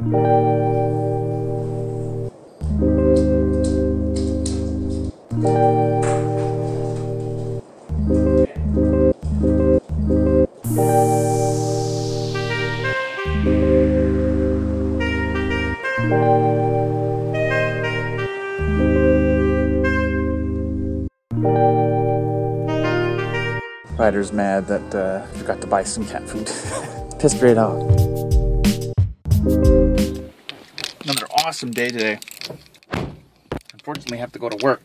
Ryder's mad that I forgot to buy some cat food. Pissed right off. Another awesome day today. Unfortunately, I have to go to work.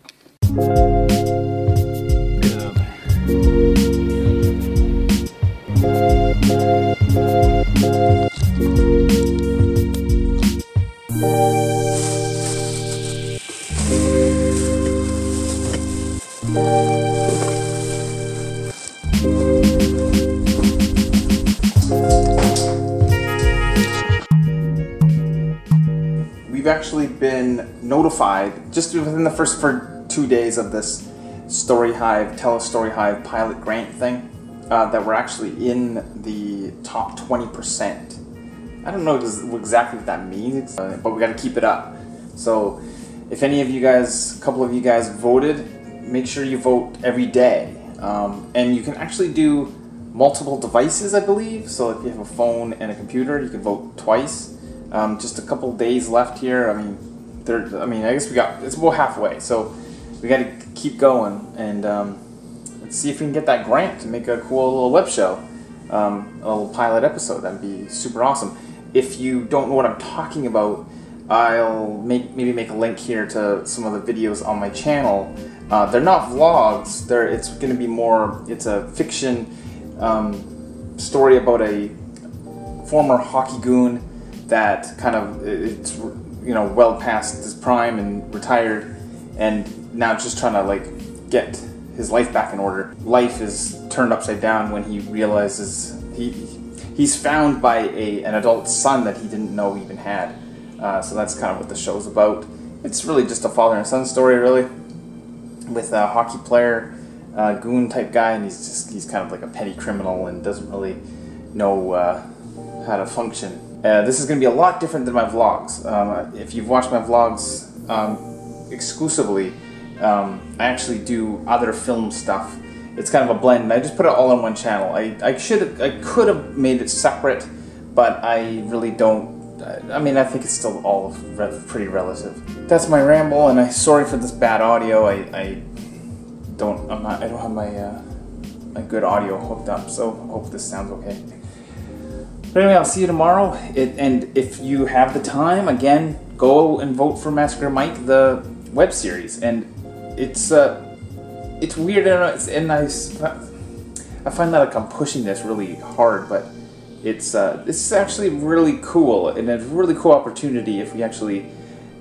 We've actually been notified just within the first 2 days of this Story Hive, Story Hive pilot grant thing that we're actually in the top 20%. I don't know exactly what that means, but we got to keep it up. So, if any of you guys, a couple of you guys voted, make sure you vote every day, and you can actually do multiple devices, I believe. So, if you have a phone and a computer, you can vote twice. Just a couple days left here. I mean, I guess we got, it's about halfway, so we got to keep going and let's see if we can get that grant to make a cool little web show, a little pilot episode. That'd be super awesome. If you don't know what I'm talking about, I'll maybe make a link here to some of the videos on my channel. They're not vlogs. It's going to be more. It's a fiction story about a former hockey goon that kind of, it's, you know, well past his prime and retired, and now just trying to like get his life back in order. Life is turned upside down when he realizes he's found by an adult son that he didn't know he even had. So that's kind of what the show's about. It's really just a father and son story, really, with a hockey player, goon type guy, and he's kind of like a petty criminal and doesn't really know how to function. This is going to be a lot different than my vlogs. If you've watched my vlogs exclusively, I actually do other film stuff. It's kind of a blend, and I just put it all on one channel. I could have made it separate, but I really don't. I mean, I think it's still all pretty relative. That's my ramble, and I'm sorry for this bad audio. I don't have my my good audio hooked up, so I hope this sounds okay. But anyway, I'll see you tomorrow, and if you have the time, again, go and vote for Massacre Mike, the web series. And it's weird, and I find that like I'm pushing this really hard, but it's actually really cool, and a really cool opportunity if we actually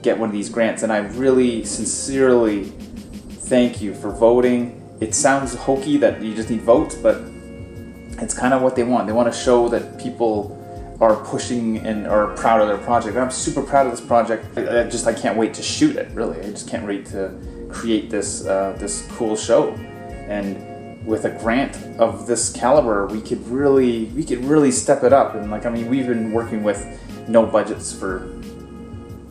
get one of these grants. And I really sincerely thank you for voting. It sounds hokey that you just need votes, but it's kind of what they want. They want to show that people are pushing and are proud of their project. I'm super proud of this project. I can't wait to shoot it, really. I just can't wait to create this this cool show. And with a grant of this caliber, we could really step it up. And like, I mean, we've been working with no budgets for,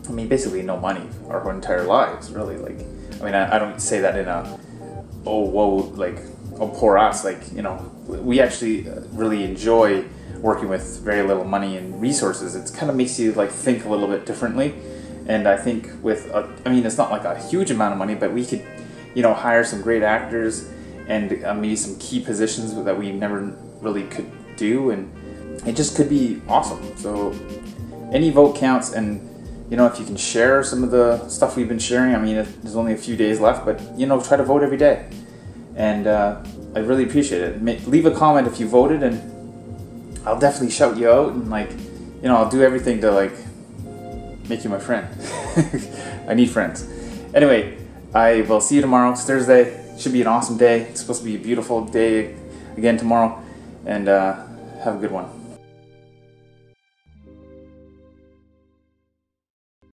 I mean, basically no money our entire lives, really. Like, I mean, I don't say that in a, oh, whoa, like, oh, poor us, like, you know, we actually really enjoy working with very little money and resources. It kind of makes you like think a little bit differently, and I think with, I mean, it's not like a huge amount of money, but we could, you know, hire some great actors and maybe some key positions that we never really could do, and it just could be awesome. So any vote counts, and you know, if you can share some of the stuff we've been sharing, I mean, there's only a few days left, but you know, try to vote every day. And I really appreciate it. Leave a comment if you voted, and I'll definitely shout you out, and like, you know, I'll do everything to like make you my friend. I need friends. Anyway, I will see you tomorrow. It's Thursday. Should be an awesome day. It's supposed to be a beautiful day again tomorrow, and have a good one.